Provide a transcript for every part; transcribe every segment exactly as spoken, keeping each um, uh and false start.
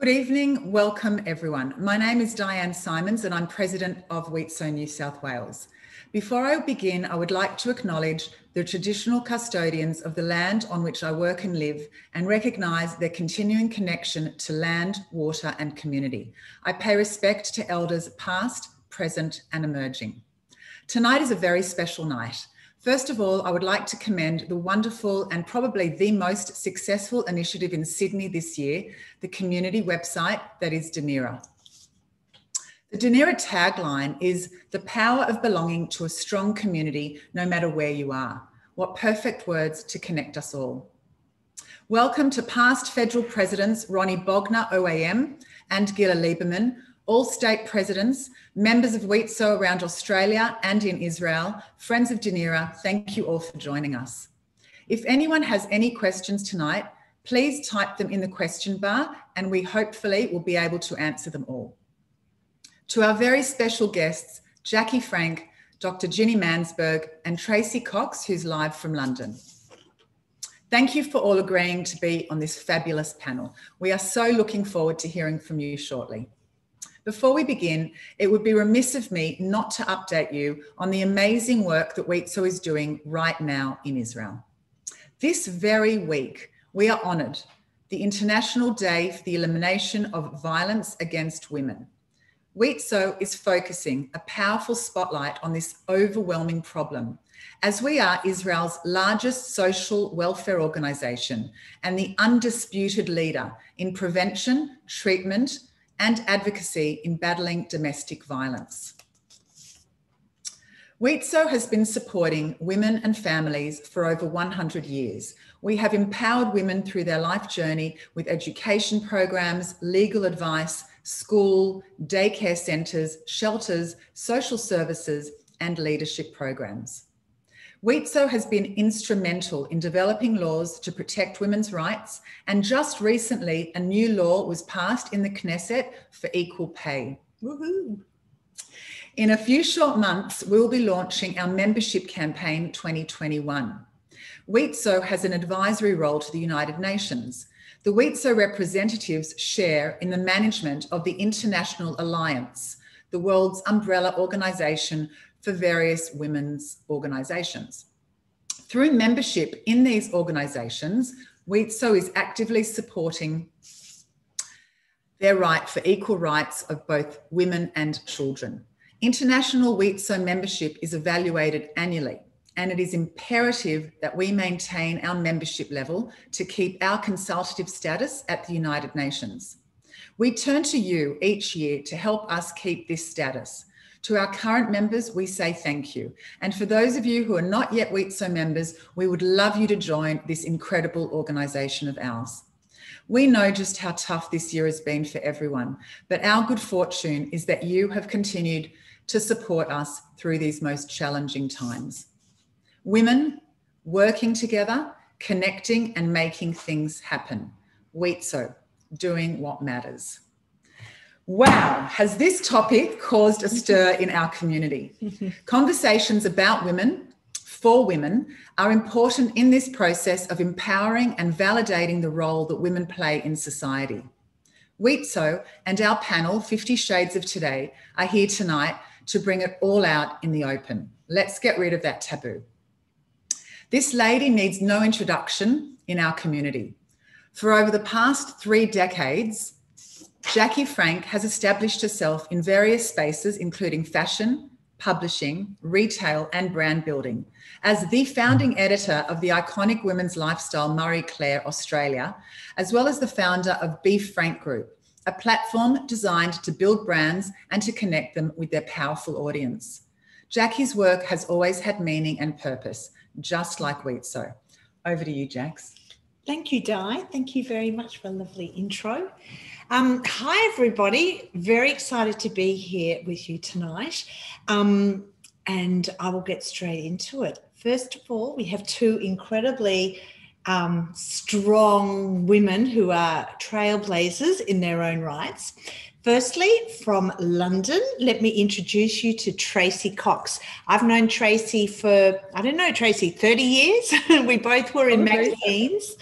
Good evening. Welcome, everyone. My name is Diane Simons and I'm president of WIZO New South Wales. Before I begin, I would like to acknowledge the traditional custodians of the land on which I work and live and recognise their continuing connection to land, water and community. I pay respect to elders past, present and emerging. Tonight is a very special night. First of all, I would like to commend the wonderful and probably the most successful initiative in Sydney this year, the community website that is Dunera. The Dunera tagline is the power of belonging to a strong community, no matter where you are. What perfect words to connect us all. Welcome to past federal presidents, Ronnie Bogner, O A M, and Gila Lieberman, all state presidents, members of WIZO around Australia and in Israel, friends of Dunera, thank you all for joining us. If anyone has any questions tonight, please type them in the question bar and we hopefully will be able to answer them all. To our very special guests, Jackie Frank, Doctor Ginni Mansberg and Tracey Cox, who's live from London. Thank you for all agreeing to be on this fabulous panel. We are so looking forward to hearing from you shortly. Before we begin, it would be remiss of me not to update you on the amazing work that WIZO is doing right now in Israel. This very week, we are honoured, the International Day for the Elimination of Violence Against Women. WIZO is focusing a powerful spotlight on this overwhelming problem, as we are Israel's largest social welfare organisation and the undisputed leader in prevention, treatment, and advocacy in battling domestic violence. WIZO has been supporting women and families for over one hundred years. We have empowered women through their life journey with education programs, legal advice, school, daycare centres, shelters, social services, and leadership programs. WIZO has been instrumental in developing laws to protect women's rights, and just recently a new law was passed in the Knesset for equal pay. Woohoo! In a few short months, we'll be launching our membership campaign twenty twenty-one. WIZO has an advisory role to the United Nations. The WIZO representatives share in the management of the International Alliance, the world's umbrella organisation for various women's organisations. Through membership in these organisations, WIZO is actively supporting their right for equal rights of both women and children. International WIZO membership is evaluated annually, and it is imperative that we maintain our membership level to keep our consultative status at the United Nations. We turn to you each year to help us keep this status. To our current members, we say thank you. And for those of you who are not yet WIZO members, we would love you to join this incredible organisation of ours. We know just how tough this year has been for everyone, but our good fortune is that you have continued to support us through these most challenging times. Women working together, connecting and making things happen. WIZO, doing what matters. Wow, has this topic caused a stir in our community? Conversations about women, for women, are important in this process of empowering and validating the role that women play in society. WIZO and our panel, Fifty Shades of Today, are here tonight to bring it all out in the open. Let's get rid of that taboo. This lady needs no introduction in our community. For over the past three decades, Jackie Frank has established herself in various spaces, including fashion, publishing, retail, and brand building. As the founding editor of the iconic women's lifestyle Marie Claire Australia, as well as the founder of Be Frank Group, a platform designed to build brands and to connect them with their powerful audience. Jackie's work has always had meaning and purpose, just like WIZO. Over to you, Jax. Thank you, Di. Thank you very much for a lovely intro. Um, hi, everybody. Very excited to be here with you tonight. Um, and I will get straight into it. First of all, we have two incredibly um, strong women who are trailblazers in their own rights. Firstly, from London, let me introduce you to Tracey Cox. I've known Tracey for, I don't know, Tracey, thirty years. We both were in magazines.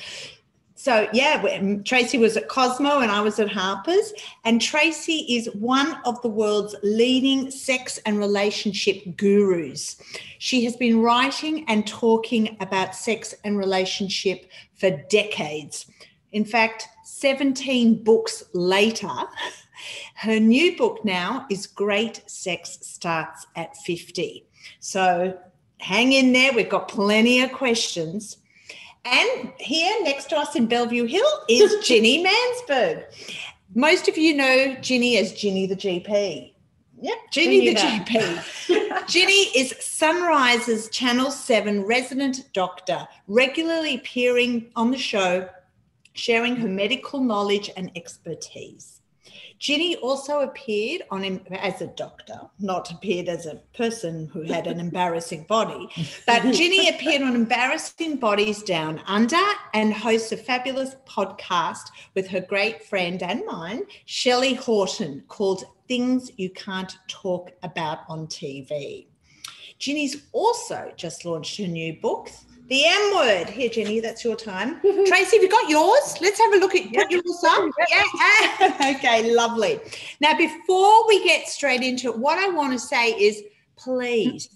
So, yeah, Tracey was at Cosmo and I was at Harper's. And Tracey is one of the world's leading sex and relationship gurus. She has been writing and talking about sex and relationship for decades. In fact, seventeen books later, her new book now is Great Sex Starts at fifty. So hang in there. We've got plenty of questions. And here next to us in Bellevue Hill is Ginni Mansberg. Most of you know Ginni as Ginni the G P. Yep, Ginni the that. G P. Ginni is Sunrise's Channel seven resident doctor, regularly appearing on the show, sharing her medical knowledge and expertise. Ginni also appeared on him as a doctor, not appeared as a person who had an embarrassing body, but Ginni appeared on Embarrassing Bodies Down Under and hosts a fabulous podcast with her great friend and mine, Shelley Horton, called Things You Can't Talk About on T V. Ginni's also just launched her new book, The M Word. Here, Ginni, that's your time. Tracey, have you got yours? Let's have a look at yep. yours up. Yeah. Okay, lovely. Now, before we get straight into it, what I want to say is, please,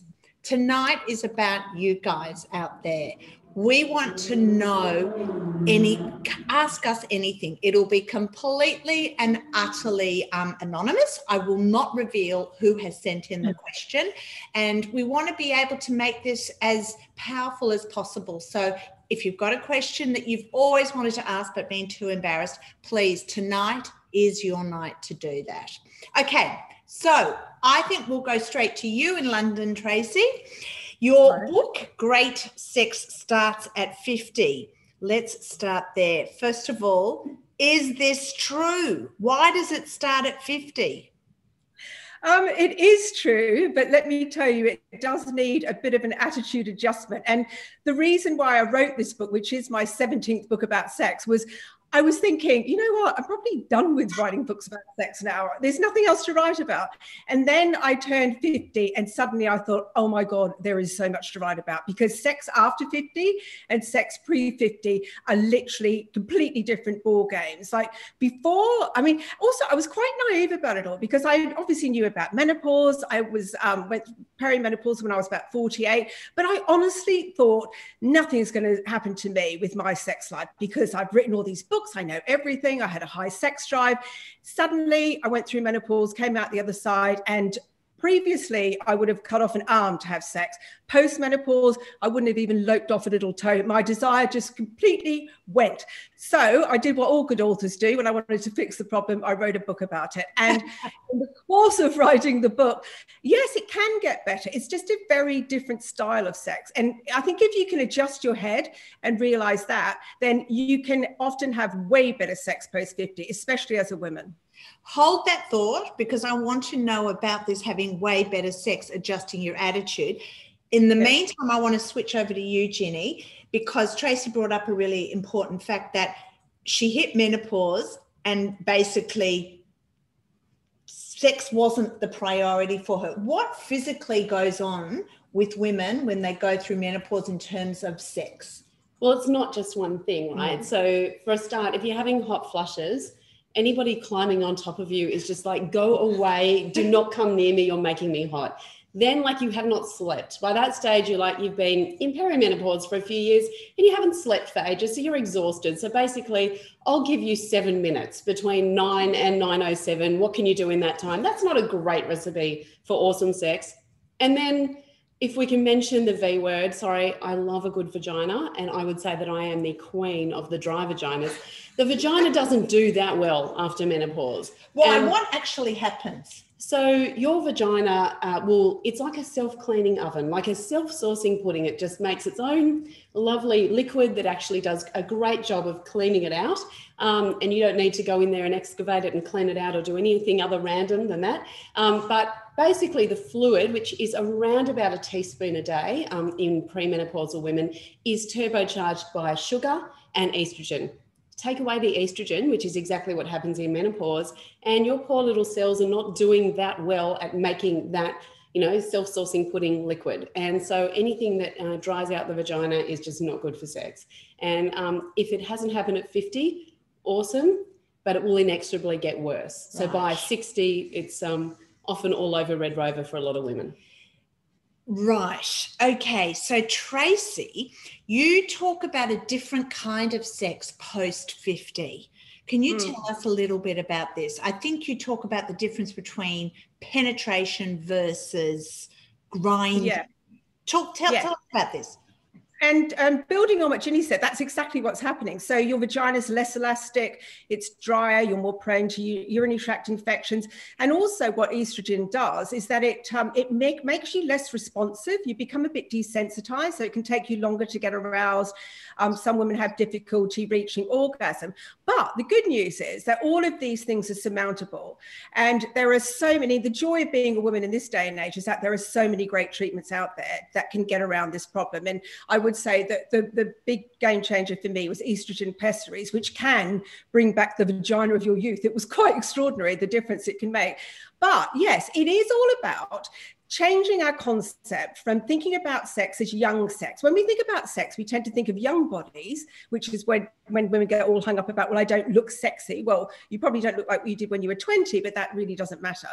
tonight is about you guys out there. We want to know any, ask us anything. It'll be completely and utterly um, anonymous. I will not reveal who has sent in the question. And we want to be able to make this as powerful as possible. So if you've got a question that you've always wanted to ask but been too embarrassed, please, tonight is your night to do that. Okay, so I think we'll go straight to you in London, Tracey. Your book, Great Sex Starts at fifty. Let's start there. First of all, is this true? Why does it start at fifty? Um, it is true, but let me tell you, it does need a bit of an attitude adjustment. And the reason why I wrote this book, which is my seventeenth book about sex, was I was thinking, you know what, I'm probably done with writing books about sex now. There's nothing else to write about. And then I turned fifty and suddenly I thought, oh my God, there is so much to write about, because sex after fifty and sex pre fifty are literally completely different ball games. Like before, I mean, also I was quite naive about it all, because I obviously knew about menopause. I was um, went perimenopause when I was about forty-eight, but I honestly thought nothing's going to happen to me with my sex life because I've written all these books. I know everything. I had a high sex drive. Suddenly I went through menopause, came out the other side, and previously I would have cut off an arm to have sex. Post-menopause, I wouldn't have even loped off a little toe. My desire just completely went. So I did what all good authors do. When I wanted to fix the problem, I wrote a book about it. And in the course of writing the book, yes, it can get better. It's just a very different style of sex. And I think if you can adjust your head and realize that, then you can often have way better sex post fifty, especially as a woman. Hold that thought, because I want to know about this having way better sex, adjusting your attitude. In the yes. meantime, I want to switch over to you, Ginni, because Tracey brought up a really important fact that she hit menopause and basically sex wasn't the priority for her. What physically goes on with women when they go through menopause in terms of sex? Well, it's not just one thing, right? Mm. So for a start, if you're having hot flushes, anybody climbing on top of you is just like, go away, do not come near me, you're making me hot. Then, like, you have not slept. By that stage, you're like, you've been in perimenopause for a few years and you haven't slept for ages, so you're exhausted. So basically, I'll give you seven minutes between nine and nine oh seven. What can you do in that time? That's not a great recipe for awesome sex. And then, if we can mention the V word, sorry, I love a good vagina, and I would say that I am the queen of the dry vaginas. The vagina doesn't do that well after menopause. Well, and what actually happens? So your vagina uh, will, it's like a self-cleaning oven, like a self-sourcing pudding. It just makes its own lovely liquid that actually does a great job of cleaning it out. Um, and you don't need to go in there and excavate it and clean it out or do anything other random than that. Um, but basically, the fluid, which is around about a teaspoon a day um, in premenopausal women, is turbocharged by sugar and estrogen. Take away the estrogen, which is exactly what happens in menopause, and your poor little cells are not doing that well at making that you know, self-sourcing pudding liquid. And so anything that uh, dries out the vagina is just not good for sex. And um, if it hasn't happened at fifty, awesome, but it will inexorably get worse. So right. by sixty, it's um, often all over Red Rover for a lot of women. Right. Okay. So Tracey, you talk about a different kind of sex post fifty. Can you mm. tell us a little bit about this? I think you talk about the difference between penetration versus grinding. Yeah. Talk, tell, yeah. tell us about this. And um, building on what Ginni said, that's exactly what's happening. So your vagina is less elastic, it's drier, you're more prone to urinary tract infections. And also what estrogen does is that it um, it make, makes you less responsive. You become a bit desensitized, so it can take you longer to get aroused. Um, some women have difficulty reaching orgasm. But the good news is that all of these things are surmountable. And there are so many, the joy of being a woman in this day and age is that there are so many great treatments out there that can get around this problem. And I would say that the, the big game changer for me was estrogen pessaries, which can bring back the vagina of your youth. It was quite extraordinary, the difference it can make. But yes, it is all about changing our concept from thinking about sex as young sex. When we think about sex, we tend to think of young bodies, which is when, when women get all hung up about, well, I don't look sexy. Well, you probably don't look like you did when you were twenty, but that really doesn't matter.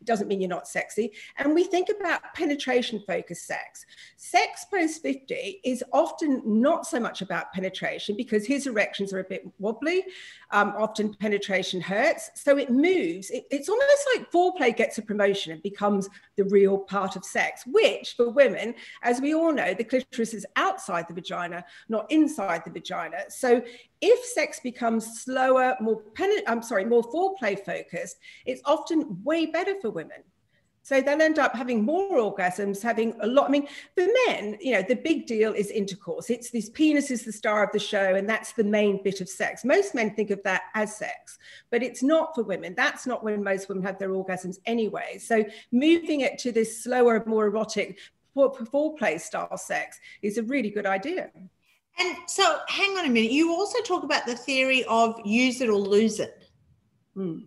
It doesn't mean you're not sexy. And we think about penetration-focused sex. Sex post fifty is often not so much about penetration because his erections are a bit wobbly. Um, often penetration hurts. So it moves. It, it's almost like foreplay gets a promotion and becomes the real part of sex, which for women, as we all know, the clitoris is outside the vagina, not inside the vagina. So if sex becomes slower, more pen- I'm sorry, more foreplay focused, it's often way better for women. So they'll end up having more orgasms, having a lot. I mean, for men, you know, the big deal is intercourse. It's this penis is the star of the show, and that's the main bit of sex. Most men think of that as sex, but it's not for women. That's not when most women have their orgasms anyway. So moving it to this slower, more erotic foreplay style sex is a really good idea. And so hang on a minute. You also talk about the theory of use it or lose it. Hmm.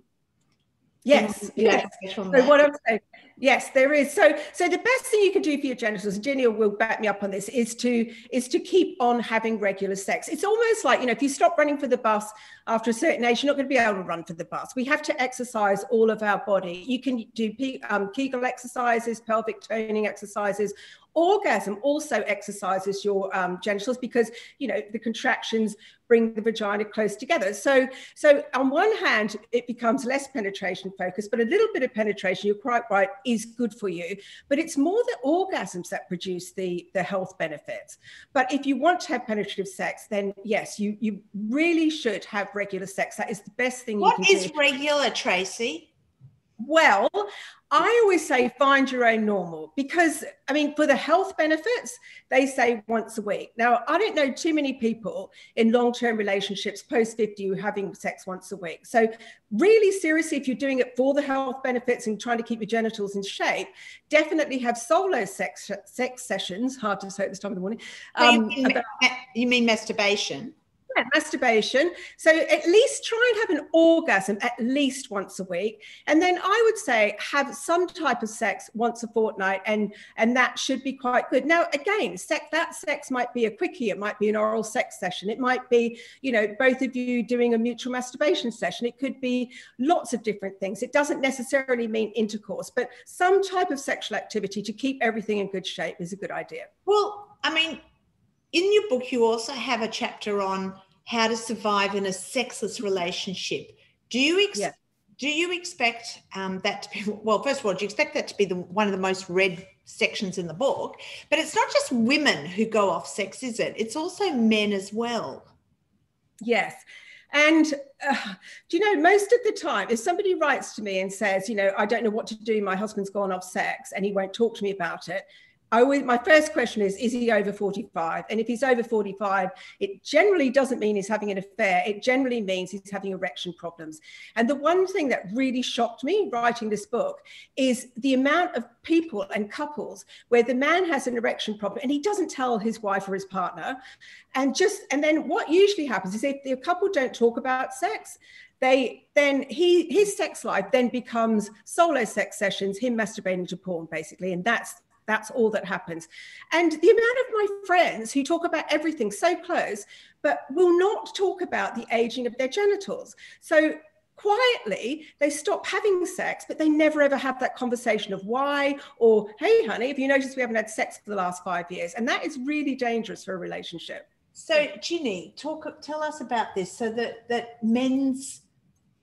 Yes, yes. So what I'm saying, yes, there is. So, so the best thing you can do for your genitals, Ginni will back me up on this, is to is to keep on having regular sex. It's almost like, you know, if you stop running for the bus after a certain age, you're not going to be able to run for the bus. We have to exercise all of our body. You can do um, Kegel exercises, pelvic toning exercises. Orgasm also exercises your um, genitals because, you know, the contractions bring the vagina close together. So, so on one hand, it becomes less penetration focused, but a little bit of penetration, you're quite right, is good for you. But it's more the orgasms that produce the, the health benefits. But if you want to have penetrative sex, then yes, you, you really should have regular sex. That is the best thing you can do. What is regular, Tracey? Well, I always say find your own normal because, I mean, for the health benefits, they say once a week. Now, I don't know too many people in long-term relationships post fifty who are having sex once a week. So really seriously, if you're doing it for the health benefits and trying to keep your genitals in shape, definitely have solo sex sex sessions, hard to say at this time of the morning. So um, you, mean, about- you mean masturbation? Yeah, masturbation. So at least try and have an orgasm at least once a week. And then I would say have some type of sex once a fortnight, and, and that should be quite good. Now, again, sex, that sex might be a quickie. It might be an oral sex session. It might be, you know, both of you doing a mutual masturbation session. It could be lots of different things. It doesn't necessarily mean intercourse, but some type of sexual activity to keep everything in good shape is a good idea. Well, I mean, in your book, you also have a chapter on how to survive in a sexless relationship. Do you ex- yeah. do you expect um, that to be, well, first of all, do you expect that to be the, one of the most read sections in the book? But it's not just women who go off sex, is it? It's also men as well. Yes. And uh, do you know, most of the time, if somebody writes to me and says, you know, I don't know what to do, my husband's gone off sex and he won't talk to me about it, I always, my first question is, is he over forty-five? And if he's over forty-five, it generally doesn't mean he's having an affair. It generally means he's having erection problems. And the one thing that really shocked me writing this book is the amount of people and couples where the man has an erection problem and he doesn't tell his wife or his partner. And just, and then what usually happens is if the couple don't talk about sex, they then he his sex life then becomes solo sex sessions, him masturbating to porn, basically, and that's that's all that happens. And the amount of my friends who talk about everything so close, but will not talk about the aging of their genitals. So quietly, they stop having sex, but they never ever have that conversation of why, or, hey, honey, have you noticed we haven't had sex for the last five years? And that is really dangerous for a relationship. So, Ginni, talk, tell us about this, so that, that men's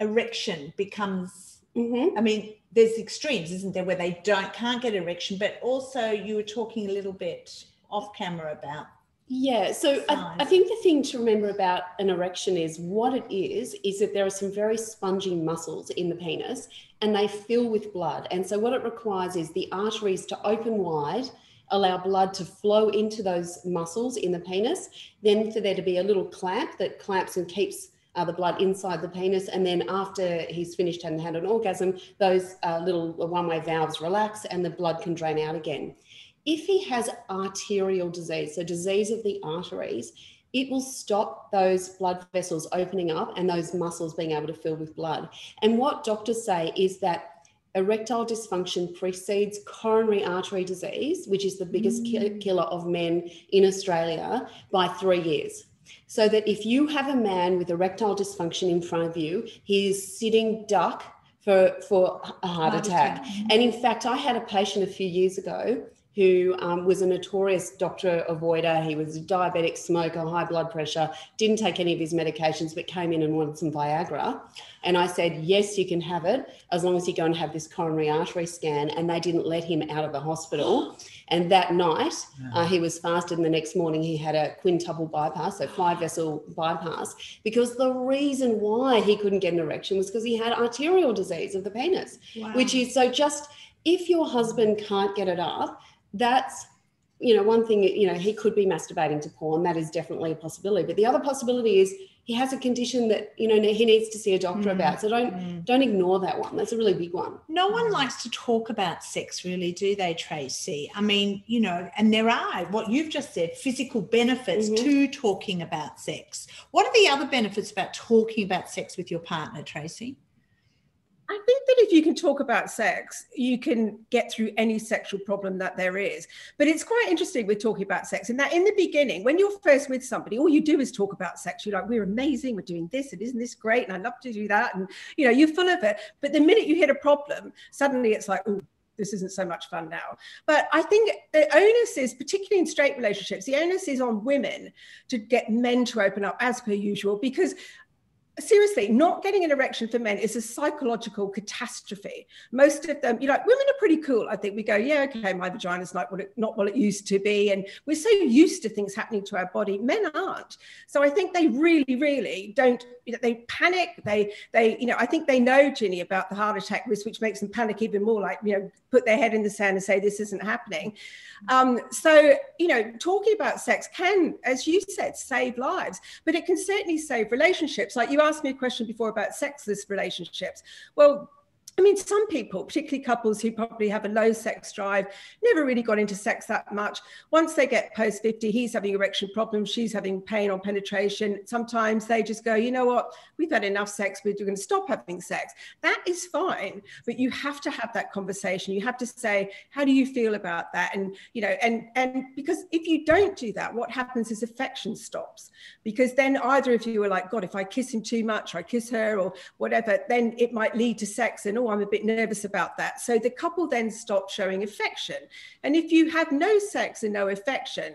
erection becomes, mm-hmm. I mean, there's extremes, isn't there, where they don't can't get erection, but also you were talking a little bit off camera about. Yeah, so I, I think the thing to remember about an erection is what it is, is that there are some very spongy muscles in the penis and they fill with blood. And so what it requires is the arteries to open wide, allow blood to flow into those muscles in the penis, then for there to be a little clamp that clamps and keeps Uh, the blood inside the penis, and then after he's finished and had an orgasm, those uh, little one-way valves relax and the blood can drain out again. If he has arterial disease, so disease of the arteries, it will stop those blood vessels opening up and those muscles being able to fill with blood. And what doctors say is that erectile dysfunction precedes coronary artery disease, which is the biggest mm. ki- killer of men in Australia, by three years. So that if you have a man with erectile dysfunction in front of you, he is sitting duck for, for a heart, heart attack. attack. And in fact, I had a patient a few years ago who um, was a notorious doctor avoider. He was a diabetic smoker, high blood pressure, didn't take any of his medications, but came in and wanted some Viagra. And I said, yes, you can have it as long as you go and have this coronary artery scan. And they didn't let him out of the hospital. And that night yeah. uh, he was fasted, and the next morning he had a quintuple bypass, so five vessel bypass, because the reason why he couldn't get an erection was because he had arterial disease of the penis, wow. which is, so just if your husband can't get it up, that's, you know, one thing, you know, he could be masturbating to porn. That is definitely a possibility. But the other possibility is he has a condition that, you know, he needs to see a doctor mm. about. So don't mm. don't ignore that one. That's a really big one. No one likes to talk about sex, really, do they, Tracey? I mean, you know, and there are, what you've just said, physical benefits mm-hmm. to talking about sex. What are the other benefits about talking about sex with your partner, Tracey? I think that if you can talk about sex, you can get through any sexual problem that there is. But it's quite interesting with talking about sex, in that in the beginning, when you're first with somebody, all you do is talk about sex. You're like, we're amazing, we're doing this, and isn't this great? And I love to do that. And, you know, you're full of it. But the minute you hit a problem, suddenly it's like, oh, this isn't so much fun now. But I think the onus is, particularly in straight relationships, the onus is on women to get men to open up as per usual, because seriously, not getting an erection for men is a psychological catastrophe. Most of them, you know, women are pretty cool. I think we go, yeah, okay, my vagina's not what it, not what it used to be. And we're so used to things happening to our body. Men aren't. So I think they really, really don't, you know, they panic. They, they, you know, I think they know, Ginny, about the heart attack risk, which makes them panic even more, like, you know, put their head in the sand and say, this isn't happening. Um, so, you know, talking about sex can, as you said, save lives, but it can certainly save relationships. Like you asked me a question before about sexless relationships. Well, I mean, some people, particularly couples who probably have a low sex drive, never really got into sex that much. Once they get post fifty, he's having erection problems, she's having pain on penetration. Sometimes they just go, you know what, we've had enough sex, we're going to stop having sex. That is fine, but you have to have that conversation. You have to say, how do you feel about that? And, you know, and, and because if you don't do that, what happens is affection stops. Because then either of you are like, God, if I kiss him too much, or I kiss her or whatever, then it might lead to sex and all. Oh, I'm a bit nervous about that. So the couple then stops showing affection. And if you have no sex and no affection,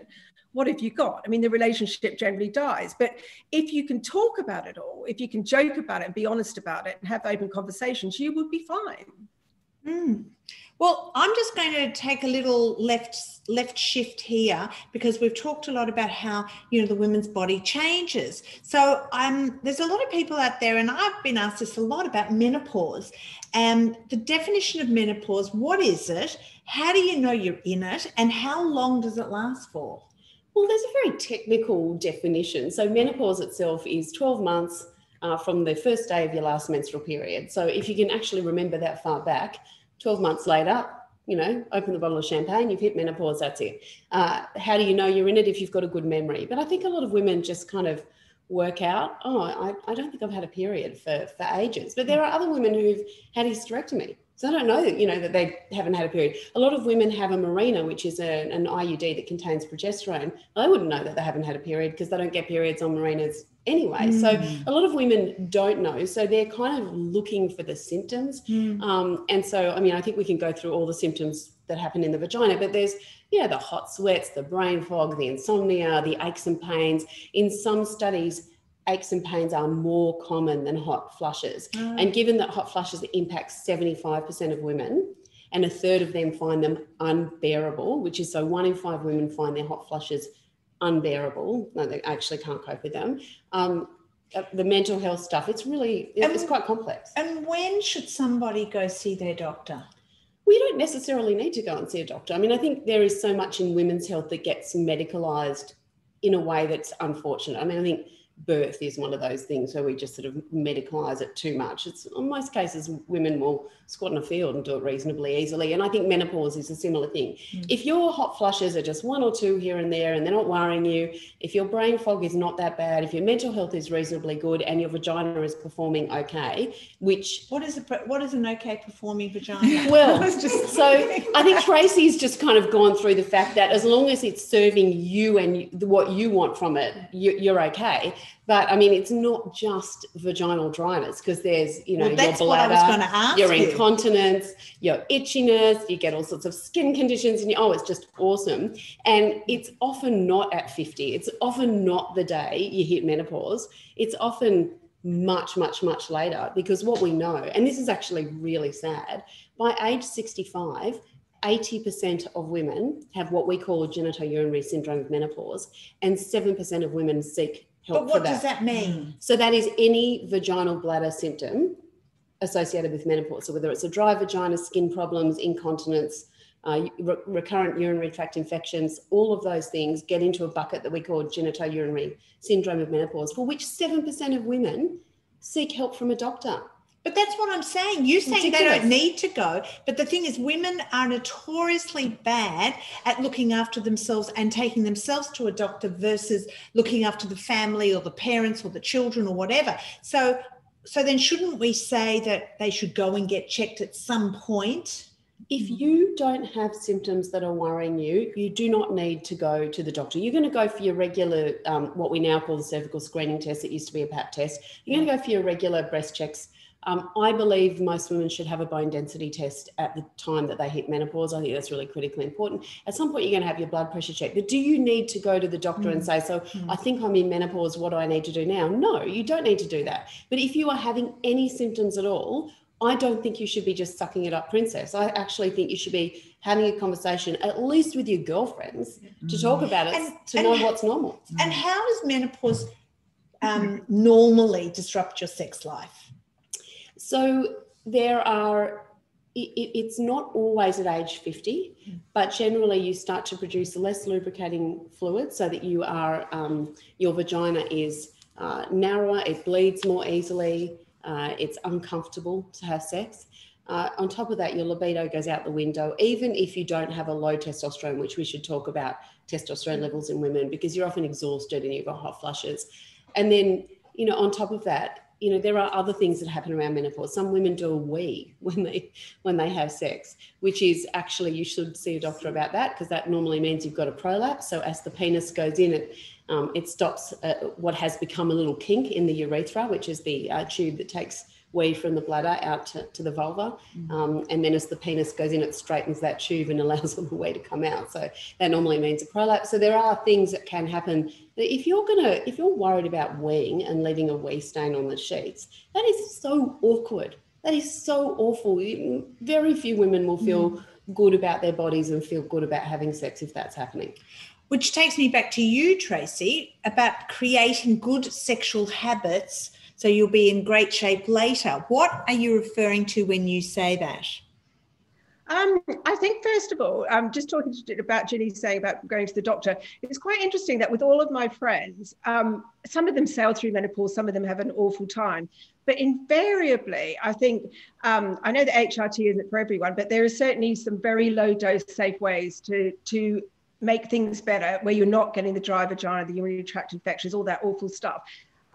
what have you got? I mean, the relationship generally dies. But if you can talk about it all, if you can joke about it and be honest about it and have open conversations, you would be fine. Mm. Well, I'm just going to take a little left left shift here, because we've talked a lot about how, you know, the women's body changes. So um, there's a lot of people out there, and I've been asked this a lot, about menopause and the definition of menopause. What is it? How do you know you're in it? And how long does it last for? Well, there's a very technical definition. So menopause itself is twelve months uh, from the first day of your last menstrual period. So if you can actually remember that far back, twelve months later, you know, open the bottle of champagne, you've hit menopause, that's it. Uh, how do you know you're in it? If you've got a good memory. But I think a lot of women just kind of work out, oh, I, I don't think I've had a period for, for ages. But there are other women who've had hysterectomy. So I don't know, you know, that they haven't had a period. A lot of women have a Mirena, which is a, an I U D that contains progesterone. I wouldn't know that they haven't had a period because they don't get periods on Mirenas anyway. Mm. So a lot of women don't know. So they're kind of looking for the symptoms. Mm. Um, and so, I mean, I think we can go through all the symptoms that happen in the vagina, but there's, yeah, the hot sweats, the brain fog, the insomnia, the aches and pains. In some studies, aches and pains are more common than hot flushes. Oh. And given that hot flushes impact seventy-five percent of women and a third of them find them unbearable, which is so one in five women find their hot flushes unbearable, no, they actually can't cope with them. Um, the mental health stuff, it's really, it's, and, it's quite complex. And when should somebody go see their doctor? We don't necessarily need to go and see a doctor. I mean, I think there is so much in women's health that gets medicalised in a way that's unfortunate. I mean, I think birth is one of those things where we just sort of medicalise it too much. It's, in most cases, women will squat in a field and do it reasonably easily. And I think menopause is a similar thing. Mm. If your hot flushes are just one or two here and there and they're not worrying you, if your brain fog is not that bad, if your mental health is reasonably good and your vagina is performing okay, which... What is a, what is an okay performing vagina? Well, I just so I think Tracey's just kind of gone through the fact that as long as it's serving you and what you want from it, you, you're okay. But, I mean, it's not just vaginal dryness because there's, you know, well, your bladder, your you. incontinence, your itchiness, you get all sorts of skin conditions and you, oh, it's just awesome. And it's often not at fifty. It's often not the day you hit menopause. It's often much, much, much later because what we know, and this is actually really sad, by age sixty-five, eighty percent of women have what we call genitourinary syndrome of menopause and seven percent of women seek But what that. does that mean? So that is any vaginal bladder symptom associated with menopause. So whether it's a dry vagina, skin problems, incontinence, uh, re- recurrent urinary tract infections, all of those things get into a bucket that we call genitourinary syndrome of menopause, for which seven percent of women seek help from a doctor. But that's what I'm saying. You say they don't need to go. But the thing is, women are notoriously bad at looking after themselves and taking themselves to a doctor versus looking after the family or the parents or the children or whatever. So, so then shouldn't we say that they should go and get checked at some point? If you don't have symptoms that are worrying you, you do not need to go to the doctor. You're going to go for your regular, um, what we now call the cervical screening test. It used to be a P A P test. You're going to go for your regular breast checks. Um, I believe most women should have a bone density test at the time that they hit menopause. I think that's really critically important. At some point, you're going to have your blood pressure checked. But do you need to go to the doctor mm. and say, so mm. I think I'm in menopause, what do I need to do now? No, you don't need to do that. But if you are having any symptoms at all, I don't think you should be just sucking it up, princess. I actually think you should be having a conversation, at least with your girlfriends, mm. to talk about it, and, to and, know what's normal. And how does menopause um, normally disrupt your sex life? So there are, it, it's not always at age fifty, mm. but generally you start to produce less lubricating fluid so that you are, um, your vagina is uh, narrower, it bleeds more easily, uh, it's uncomfortable to have sex. Uh, on top of that, your libido goes out the window, even if you don't have a low testosterone, which we should talk about testosterone levels in women, because you're often exhausted and you've got hot flushes. And then, you know, on top of that, you know, there are other things that happen around menopause. Some women do a wee when they when they have sex, which is actually, you should see a doctor about that because that normally means you've got a prolapse. So as the penis goes in, it, um, it stops uh, what has become a little kink in the urethra, which is the uh, tube that takes wee from the bladder out to, to the vulva. Mm-hmm. Um, and then as the penis goes in, it straightens that tube and allows all the wee to come out. So that normally means a prolapse. So there are things that can happen. If you're gonna, if you're worried about weeing and leaving a wee stain on the sheets, that is so awkward. That is so awful. Very few women will feel mm-hmm. good about their bodies and feel good about having sex if that's happening. Which takes me back to you, Tracey, about creating good sexual habits so you'll be in great shape later. What are you referring to when you say that? Um, I think, first of all, I'm um, just talking about Ginny saying about going to the doctor. It's quite interesting that with all of my friends, um, some of them sail through menopause, some of them have an awful time. But invariably, I think, um, I know that H R T isn't for everyone, but there are certainly some very low dose safe ways to, to make things better where you're not getting the dry vagina, the urinary tract infections, all that awful stuff.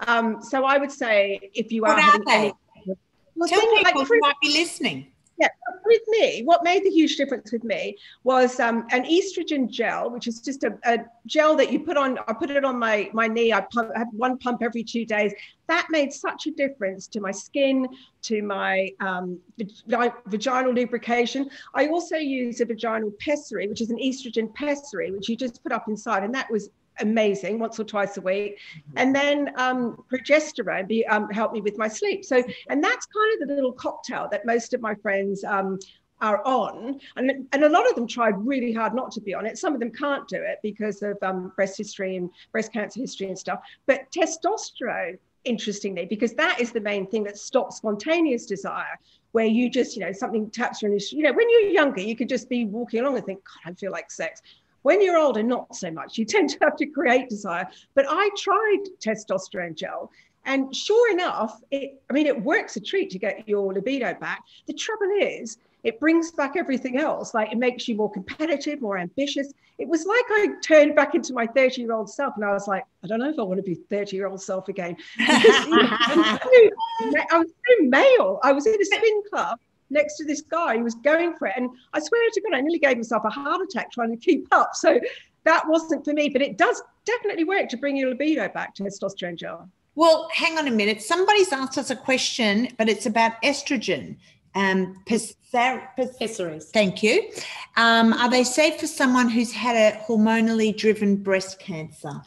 Um, so I would say if you what are, are they? Any, well, tell people like, who might be listening. Yeah, with me, what made the huge difference with me was um, an estrogen gel, which is just a, a gel that you put on. I put it on my my knee. I, pump, I had one pump every two days. That made such a difference to my skin, to my, um, my vaginal lubrication. I also use a vaginal pessary, which is an estrogen pessary, which you just put up inside, and that was amazing, once or twice a week. Mm-hmm. And then um, progesterone be, um, helped me with my sleep. So, and that's kind of the little cocktail that most of my friends um, are on. And, and a lot of them tried really hard not to be on it. Some of them can't do it because of um, breast history and breast cancer history and stuff. But testosterone, interestingly, because that is the main thing that stops spontaneous desire, where you just, you know, something taps you on your, you know, when you're younger, you could just be walking along and think, God, I feel like sex. When you're older, not so much. You tend to have to create desire. But I tried testosterone gel, and sure enough, it, I mean, it works a treat to get your libido back. The trouble is, it brings back everything else. Like, it makes you more competitive, more ambitious. It was like I turned back into my thirty-year-old self, and I was like, I don't know if I want to be thirty-year-old self again. Because, you know, I was so, I was so male. I was in a spin club next to this guy who was going for it, and I swear to God, I nearly gave myself a heart attack trying to keep up. So that wasn't for me, but it does definitely work to bring your libido back to testosterone gel. Well, hang on a minute. Somebody's asked us a question, but it's about estrogen. Um, pessaries. Thank you. Um, are they safe for someone who's had a hormonally driven breast cancer?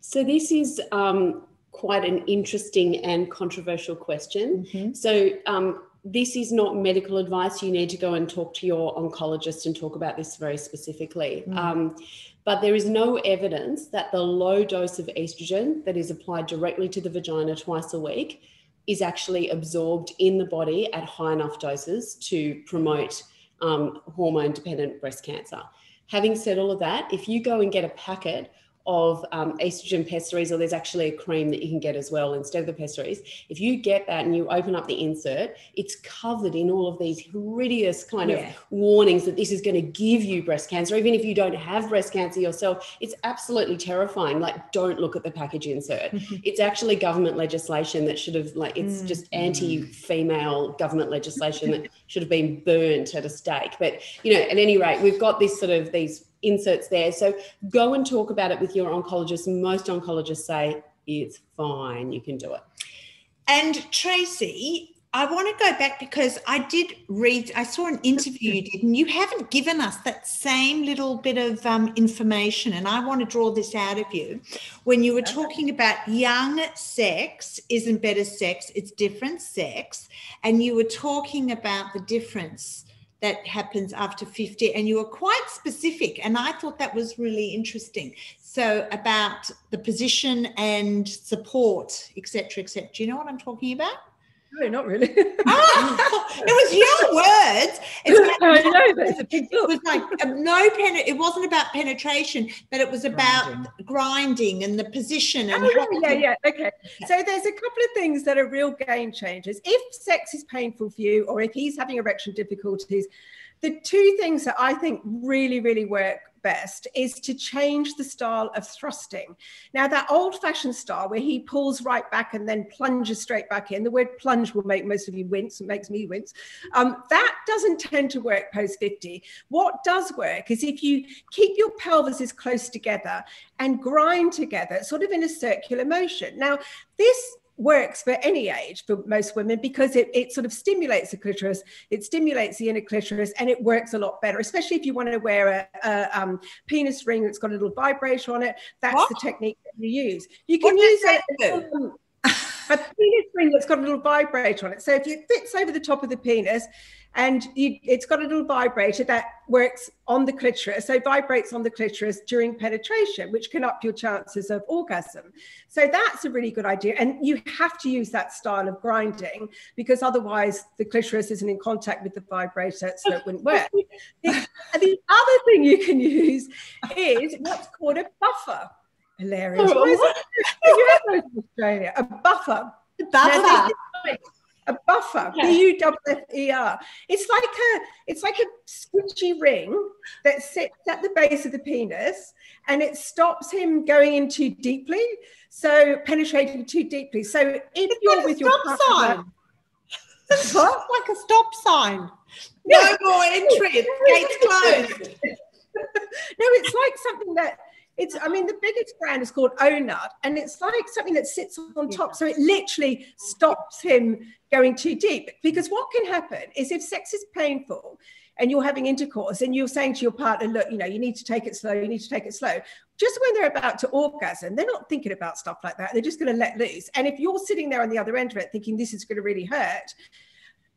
So this is um, quite an interesting and controversial question. Mm-hmm. So um, this is not medical advice. You need to go and talk to your oncologist and talk about this very specifically. Mm. Um, but there is no evidence that the low dose of estrogen that is applied directly to the vagina twice a week is actually absorbed in the body at high enough doses to promote um, hormone-dependent breast cancer. Having said all of that, if you go and get a packet of um, estrogen pessaries, or there's actually a cream that you can get as well instead of the pessaries. If you get that and you open up the insert, it's covered in all of these hideous kind yeah. of warnings that this is going to give you breast cancer. Even if you don't have breast cancer yourself, it's absolutely terrifying. Like, don't look at the package insert. It's actually government legislation that should have, like, it's mm. just anti-female government legislation that should have been burnt at a stake. But, you know, at any rate, we've got this sort of these inserts there. So go and talk about it with your oncologist. Most oncologists say it's fine, you can do it. And Tracey, I want to go back because I did read, I saw an interview you did, and you haven't given us that same little bit of um, information, and I want to draw this out of you. When you were talking about young sex isn't better sex, it's different sex, and you were talking about the difference that happens after fifty, and you were quite specific, and I thought that was really interesting. So about the position and support, et cetera, et cetera. Do you know what I'm talking about? No, not really. Oh, it was your words. It's I know, but it's a big book. It was like no pen. It wasn't about penetration, but it was about grinding, grinding and the position. And oh, yeah, yeah, yeah. Okay. So there's a couple of things that are real game changers. If sex is painful for you, or if he's having erection difficulties, the two things that I think really, really work best is to change the style of thrusting. Now, that old-fashioned style where he pulls right back and then plunges straight back in, the word plunge will make most of you wince, it makes me wince, um, that doesn't tend to work post fifty. What does work is if you keep your pelvises close together and grind together, sort of in a circular motion. Now, this works for any age for most women because it, it sort of stimulates the clitoris, it stimulates the inner clitoris, and it works a lot better, especially if you want to wear a, a um, penis ring that's got a little vibrator on it. That's what? The technique that you use. You can what use it. A penis ring that's got a little vibrator on it. So if it fits over the top of the penis and you, it's got a little vibrator that works on the clitoris, so vibrates on the clitoris during penetration, which can up your chances of orgasm. So that's a really good idea. And you have to use that style of grinding because otherwise the clitoris isn't in contact with the vibrator, so it wouldn't work. the, the other thing you can use is what's called a buffer. Hilarious. Oh, what? Have you heard those in Australia? A buffer. A buffer. Now, a buffer, yeah. B U F F E R. It's like a it's like a squidgy ring that sits at the base of the penis, and it stops him going in too deeply, so penetrating too deeply. So if it's you're like with your partner, it's like a stop sign. No more entry. Gates closed. No, it's like something that it's, I mean, the biggest brand is called Ohnut, and it's like something that sits on top. So it literally stops him going too deep. Because what can happen is if sex is painful and you're having intercourse and you're saying to your partner, look, you know, you need to take it slow, you need to take it slow. Just when they're about to orgasm, they're not thinking about stuff like that. They're just going to let loose. And if you're sitting there on the other end of it thinking this is going to really hurt,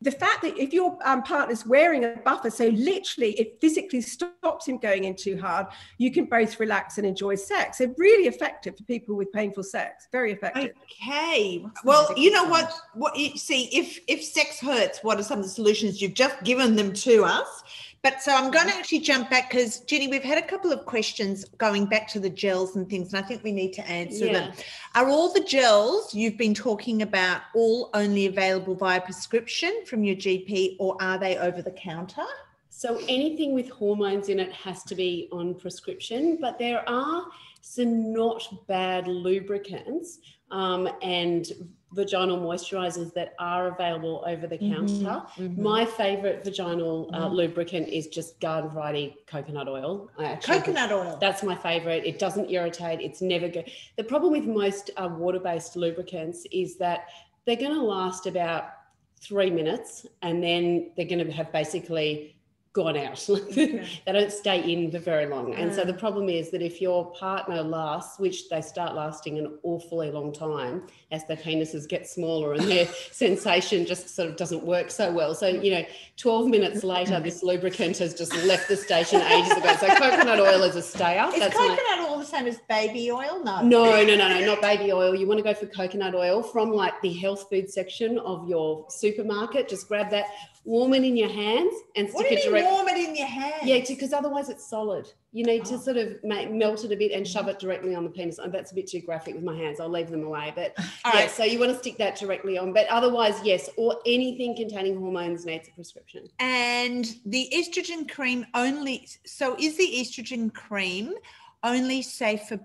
the fact that if your um, partner's wearing a buffer, so literally it physically stops him going in too hard, you can both relax and enjoy sex. It's really effective for people with painful sex. Very effective. Okay. Well, you know what? What you see, if if sex hurts, what are some of the solutions? You've just given them to us. But so I'm going to actually jump back because, Ginni, we've had a couple of questions going back to the gels and things, and I think we need to answer yeah. them. Are all the gels you've been talking about all only available via prescription from your G P, or are they over the counter? So anything with hormones in it has to be on prescription, but there are some not bad lubricants um, and vaginal moisturizers that are available over the counter. Mm-hmm, mm-hmm. My favorite vaginal uh, mm. lubricant is just garden variety coconut oil. I actually coconut oil. That's my favorite. It doesn't irritate. It's never good. The problem with most uh, water-based lubricants is that they're going to last about three minutes and then they're going to have basically gone out. Okay. They don't stay in for very long. And mm. so the problem is that if your partner lasts, which they start lasting an awfully long time as their penises get smaller and their sensation just sort of doesn't work so well. So, you know, twelve minutes later, this lubricant has just left the station ages ago. So coconut oil is a stayer. Is That's coconut my... oil the same as baby oil? No. No, no, no, no, not baby oil. You want to go for coconut oil from like the health food section of your supermarket. Just grab that. Warm it in your hands and stick it direct. Warm it in your hands. Yeah, because otherwise it's solid. You need oh. to sort of make, melt it a bit and shove it directly on the penis. Oh, that's a bit too graphic with my hands. I'll leave them away. But all yeah, right. So you want to stick that directly on. But otherwise, yes, or anything containing hormones needs a prescription. And the estrogen cream only. So is the estrogen cream only safe for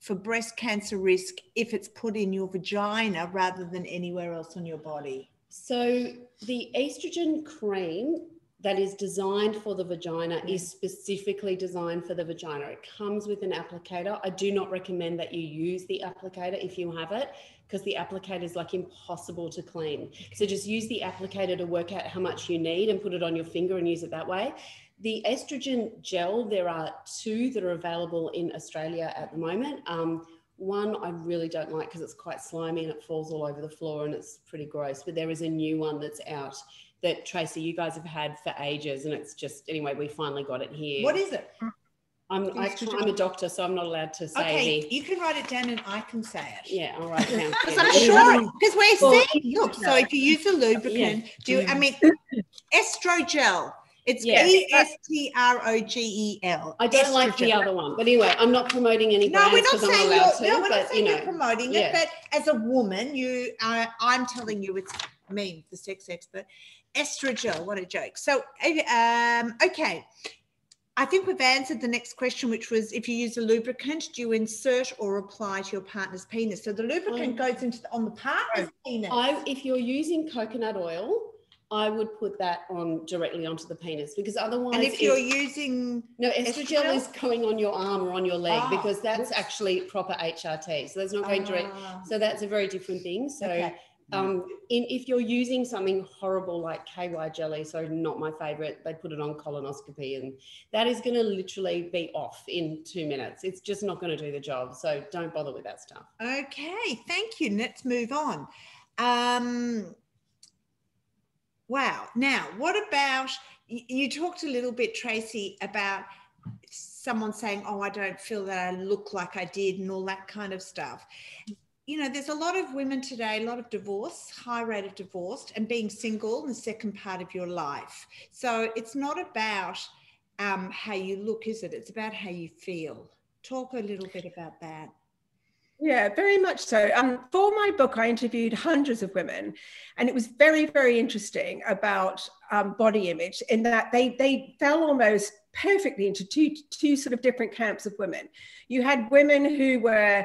for breast cancer risk if it's put in your vagina rather than anywhere else on your body? So the estrogen cream that is designed for the vagina mm. is specifically designed for the vagina. It comes with an applicator. I do not recommend that you use the applicator if you have it, because the applicator is like impossible to clean. Okay. So just use the applicator to work out how much you need and put it on your finger and use it that way. The estrogen gel, there are two that are available in Australia at the moment. Um, One I really don't like because it's quite slimy and it falls all over the floor and it's pretty gross. But there is a new one that's out that, Tracey, you guys have had for ages, and it's just, anyway, we finally got it here. What is it? I'm, I, I'm a doctor, so I'm not allowed to say okay, any. You can write it down and I can say it. Yeah, all right. Because I'm sure, because we're well, seeing, look, so if you use a lubricant, yeah. do you, I mean, Estrogel. It's yeah. E S T R O G E L. I don't estrogen. Like the other one. But anyway, I'm not promoting any brands because I'm allowed to. No, we're not saying you're promoting it. But as a woman, you, uh, I'm telling you, it's me, the sex expert. Estrogel, what a joke. So, um, okay. I think we've answered the next question, which was, if you use a lubricant, do you insert or apply to your partner's penis? So the lubricant um, goes into the, on the partner's penis. I, if you're using coconut oil, I would put that on directly onto the penis, because otherwise... And if you're it, using... No, estrogel, estrogel is going on your arm or on your leg, oh, because that's oops. actually proper H R T. So that's not going oh. direct. So that's a very different thing. So okay. um, in, if you're using something horrible like K Y jelly, so not my favourite, they put it on colonoscopy, and that is going to literally be off in two minutes. It's just not going to do the job. So don't bother with that stuff. Okay, thank you. Let's move on. Um... Wow. Now, what about, you talked a little bit, Tracey, about someone saying, oh, I don't feel that I look like I did and all that kind of stuff. You know, there's a lot of women today, a lot of divorce, high rate of divorce, and being single in the second part of your life. So it's not about um, how you look, is it? It's about how you feel. Talk a little bit about that. Yeah, very much so. Um, for my book, I interviewed hundreds of women, and it was very, very interesting about um, body image, in that they they fell almost perfectly into two two sort of different camps of women. You had women who were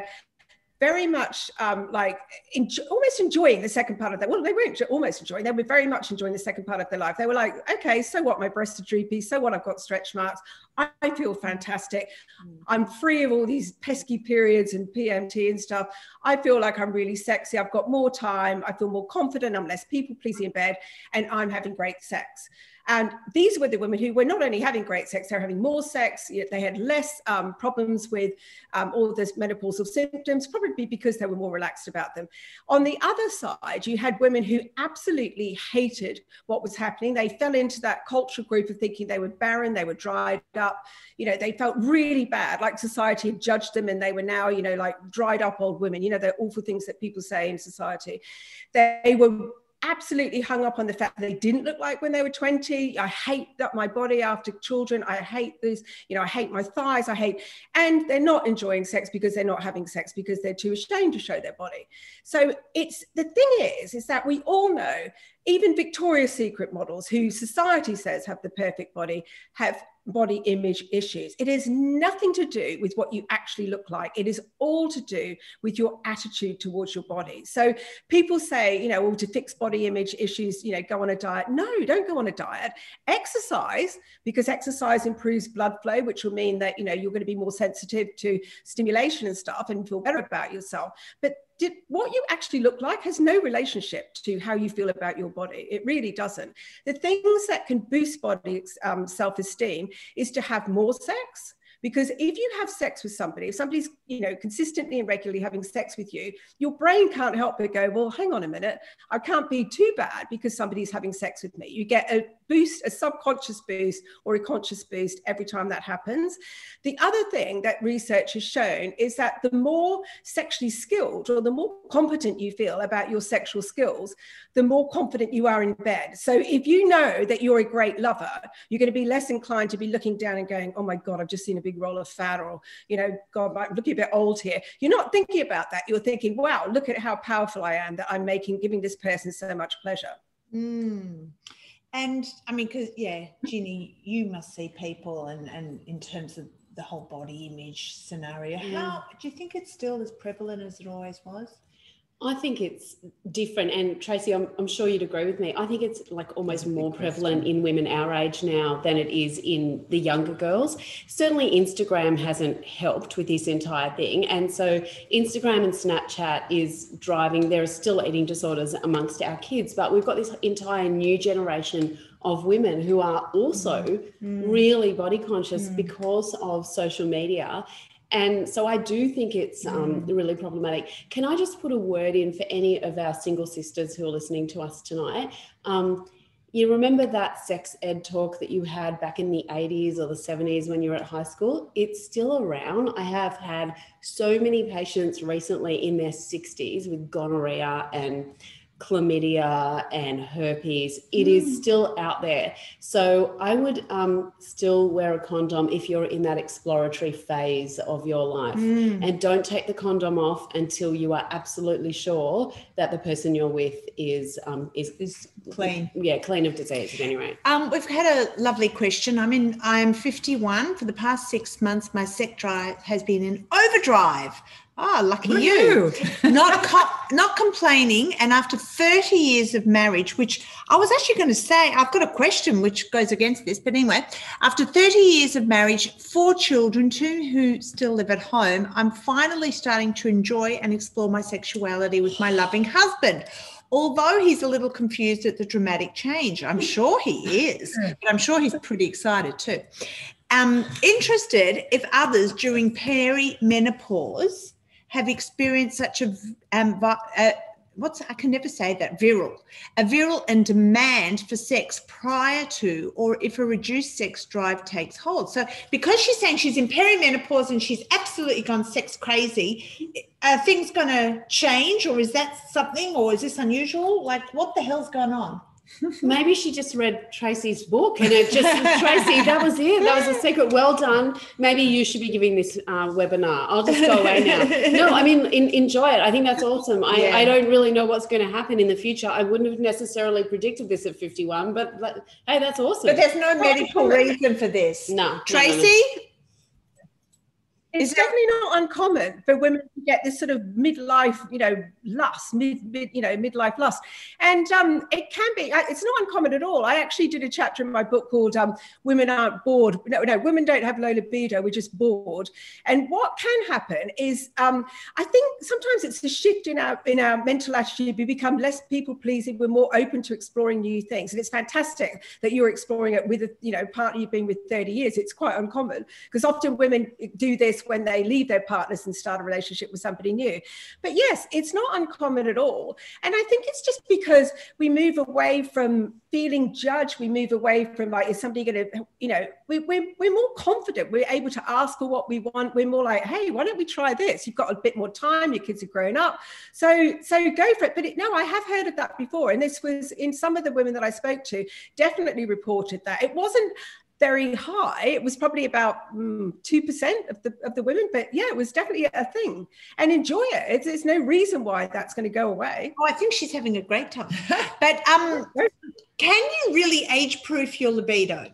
very much um, like enjoy, almost enjoying the second part of their, well, they weren't almost enjoying, they were very much enjoying the second part of their life. They were like, okay, so what, my breasts are droopy, so what, I've got stretch marks, I, I feel fantastic, mm. I'm free of all these pesky periods and P M T and stuff, I feel like I'm really sexy, I've got more time, I feel more confident, I'm less people-pleasing in bed, and I'm having great sex. And these were the women who were not only having great sex, they were having more sex, yet they had less um, problems with um, all this menopausal symptoms, probably because they were more relaxed about them. On the other side, you had women who absolutely hated what was happening. They fell into that cultural group of thinking they were barren, they were dried up, you know, they felt really bad, like society had judged them and they were now, you know, like dried up old women, you know, the awful things that people say in society. They were absolutely hung up on the fact that they didn't look like when they were twenty. I hate that my body after children. I hate this, you know, I hate my thighs. I hate, and they're not enjoying sex because they're not having sex because they're too ashamed to show their body. So it's, the thing is, is that we all know, even Victoria's Secret models, who society says have the perfect body, have body image issues. It has nothing to do with what you actually look like. It is all to do with your attitude towards your body. So people say, you know, well, to fix body image issues, you know, go on a diet. No, don't go on a diet. Exercise, because exercise improves blood flow, which will mean that, you know, you're going to be more sensitive to stimulation and stuff and feel better about yourself. But Did, what you actually look like has no relationship to how you feel about your body. It really doesn't. The things that can boost body um, self-esteem is to have more sex, because if you have sex with somebody, if somebody's, you know, consistently and regularly having sex with you, your brain can't help but go, well, hang on a minute, I can't be too bad because somebody's having sex with me. You get a boost, a subconscious boost or a conscious boost every time that happens. The other thing that research has shown is that the more sexually skilled or the more competent you feel about your sexual skills, the more confident you are in bed. So if you know that you're a great lover, you're going to be less inclined to be looking down and going, oh my God, I've just seen a big roll of fat, or, you know, God, I'm looking a bit old here. You're not thinking about that. You're thinking, wow, look at how powerful I am that I'm making, giving this person so much pleasure. Mm. And I mean, because, yeah, Ginni, you must see people, and, and in terms of the whole body image scenario, mm. how do you think it's still as prevalent as it always was? I think it's different. And Tracey, I'm, I'm sure you'd agree with me. I think it's like almost more prevalent in women our age now than it is in the younger girls. Certainly Instagram hasn't helped with this entire thing. And so Instagram and Snapchat is driving, there are still eating disorders amongst our kids, but we've got this entire new generation of women who are also mm. really body conscious mm. because of social media. And so I do think it's um, really problematic. Can I just put a word in for any of our single sisters who are listening to us tonight? Um, you remember that sex ed talk that you had back in the eighties or the seventies when you were at high school? It's still around. I have had so many patients recently in their sixties with gonorrhea and chlamydia and herpes. It is still out there. So I would um, still wear a condom if you're in that exploratory phase of your life. Mm. And don't take the condom off until you are absolutely sure that the person you're with is um, is, is clean. Yeah, clean of disease at any rate. Um, we've had a lovely question. I mean, I'm fifty-one. For the past six months, my sex drive has been in overdrive. Ah, oh, lucky you. you. Not com- not complaining. And after thirty years of marriage, which I was actually going to say, I've got a question which goes against this, but anyway, after thirty years of marriage, four children, two who still live at home, I'm finally starting to enjoy and explore my sexuality with my loving husband, although he's a little confused at the dramatic change. I'm sure he is, but I'm sure he's pretty excited too. Um, interested if others during perimenopause have experienced such a, um, uh, what's, I can never say that, virile, a virile and demand for sex prior to, or if a reduced sex drive takes hold. So because she's saying she's in perimenopause and she's absolutely gone sex crazy, are things going to change, or is that something, or is this unusual? Like, what the hell's going on? Maybe she just read Tracey's book and it just, Tracey, that was it. That was a secret. Well done. Maybe you should be giving this uh, webinar. I'll just go away now. No, I mean, in, enjoy it. I think that's awesome. I, yeah. I don't really know what's going to happen in the future. I wouldn't have necessarily predicted this at fifty-one, but, but hey, that's awesome. But there's no medical reason for this. No. Tracey? It's definitely not uncommon for women to get this sort of midlife, you know, lust, mid, mid you know, midlife lust. And um, it can be, it's not uncommon at all. I actually did a chapter in my book called um, Women Aren't Bored. No, no, women don't have low libido, we're just bored. And what can happen is, um, I think sometimes it's a shift in our, in our mental attitude. We become less people-pleasing, we're more open to exploring new things. And it's fantastic that you're exploring it with, a, you know, partner you've been with thirty years. It's quite uncommon because often women do this when they leave their partners and start a relationship with somebody new. But yes, it's not uncommon at all. And I think it's just because we move away from feeling judged, we move away from like, is somebody going to, you know, we, we're, we're more confident, we're able to ask for what we want, we're more like, hey, why don't we try this? You've got a bit more time, your kids are grown up, so so go for it. But it, no, I have heard of that before, and this was in some of the women that I spoke to definitely reported that. It wasn't very high. It was probably about mm, two percent of the, of the women, but yeah, it was definitely a thing. And enjoy it. There's no reason why that's going to go away. Oh, I think she's having a great time. But um, can you really age-proof your libido?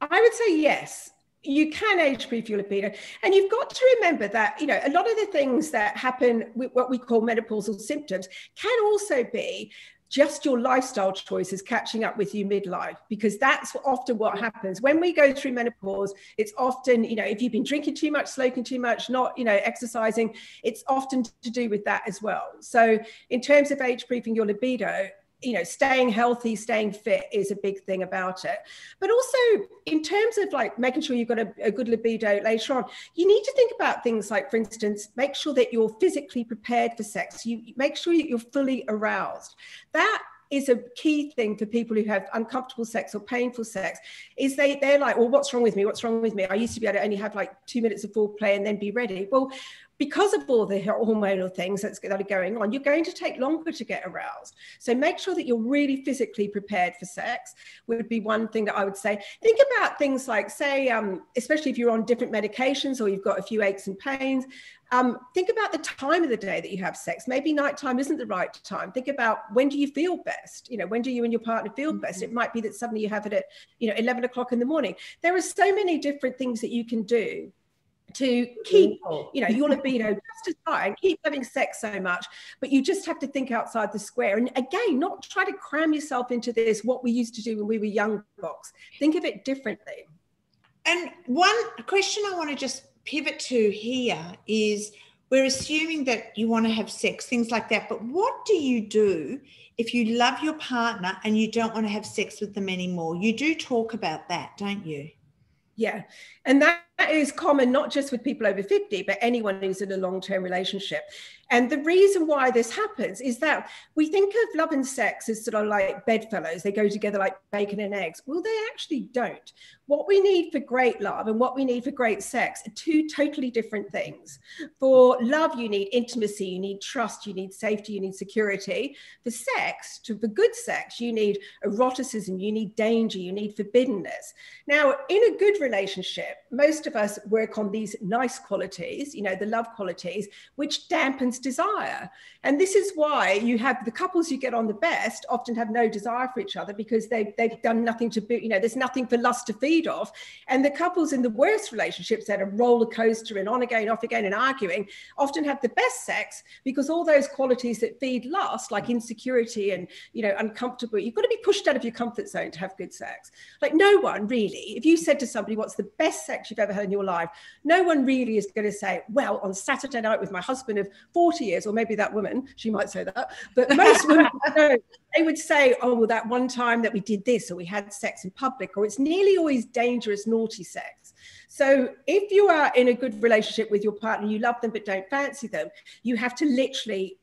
I would say yes. You can age-proof your libido. And you've got to remember that, you know, a lot of the things that happen with what we call menopausal symptoms can also be just your lifestyle choices catching up with you midlife, because that's often what happens when we go through menopause. It's often, you know, if you've been drinking too much, smoking too much, not, you know, exercising, it's often to do with that as well. So in terms of age proofing your libido, you know, staying healthy, staying fit is a big thing about it. But also in terms of like making sure you've got a, a good libido later on, you need to think about things like, for instance, make sure that you're physically prepared for sex. You make sure that you're fully aroused. That is a key thing for people who have uncomfortable sex or painful sex, is they, they're like, well, what's wrong with me? What's wrong with me? I used to be able to only have like two minutes of foreplay and then be ready. Well, because of all the hormonal things that's, that are going on, you're going to take longer to get aroused. So make sure that you're really physically prepared for sex would be one thing that I would say. Think about things like, say, um, especially if you're on different medications or you've got a few aches and pains, um, think about the time of the day that you have sex. Maybe nighttime isn't the right time. Think about, when do you feel best? You know, when do you and your partner feel mm-hmm. best? It might be that suddenly you have it at, you know, eleven o'clock in the morning. There are so many different things that you can do to keep, you know, your libido just as high and keep having sex so much, but you just have to think outside the square. And again, not try to cram yourself into this, what we used to do when we were young box. Think of it differently. And one question I want to just pivot to here is, we're assuming that you want to have sex, things like that, but what do you do if you love your partner and you don't want to have sex with them anymore? You do talk about that, don't you? Yeah, and that is common, not just with people over fifty, but anyone who's in a long-term relationship. And the reason why this happens is that we think of love and sex as sort of like bedfellows. They go together like bacon and eggs. Well, they actually don't. What we need for great love and what we need for great sex are two totally different things. For love, you need intimacy, you need trust, you need safety, you need security. For sex, to, for good sex, you need eroticism, you need danger, you need forbiddenness. Now, in a good relationship, most of us work on these nice qualities, you know, the love qualities, which dampens desire. And this is why you have the couples you get on the best often have no desire for each other, because they, they've done nothing to be, you know, there's nothing for lust to feed off. And the couples in the worst relationships that are roller coaster and on again, off again, and arguing often have the best sex, because all those qualities that feed lust, like insecurity and, you know, uncomfortable, you've got to be pushed out of your comfort zone to have good sex. Like no one really, if you said to somebody, what's the best sex you've ever had in your life, no one really is going to say, well, on Saturday night with my husband of forty years, or maybe that woman, she might say that, but most women don't. They would say, oh, well, that one time that we did this, or we had sex in public, or it's nearly always dangerous, naughty sex. So if you are in a good relationship with your partner, you love them but don't fancy them, you have to literally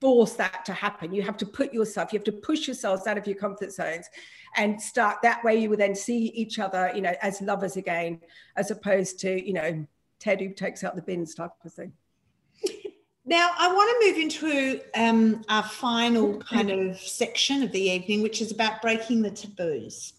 force that to happen. You have to put yourself, you have to push yourselves out of your comfort zones and start that way. You will then see each other, you know, as lovers again, as opposed to, you know, Ted who takes out the bins type of thing. Now, I want to move into um, our final kind of section of the evening, which is about breaking the taboos.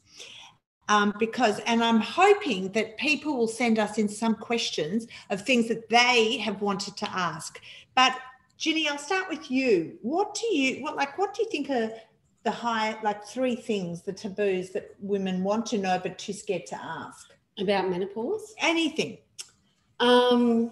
Um, because, and I'm hoping that people will send us in some questions of things that they have wanted to ask. But Ginni, I'll start with you. What do you, what like, what do you think are the high, like three things, the taboos that women want to know but too scared to ask? About menopause? Anything. Um,